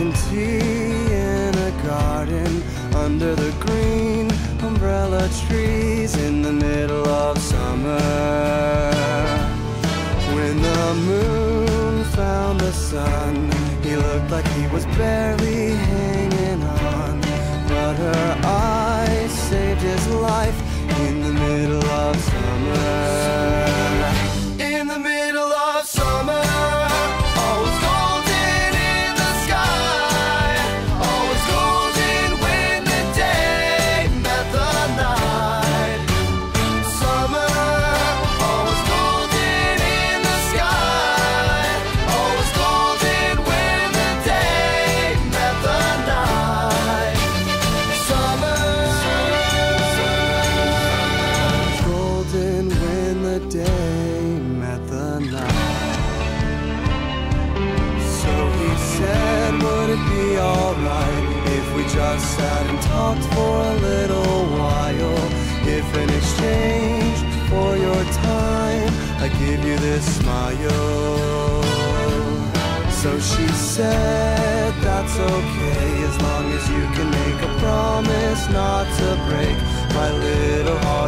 drinking tea in a garden under the green umbrella trees in the middle of summer. When the moon found the sun, he looked like he was barely hanging on, but her eyes saved his life in the middle of summer. In the middle of summer, always golden in the sky, always golden when the day met the night. Summer, always golden in the sky, always golden when the day met the night. Summer, always golden when the day met the night. Would it be alright if we just sat and talked for a little while? If in exchange for your time, I give you this smile. So she said, that's okay, as long as you can make a promise not to break my little heart.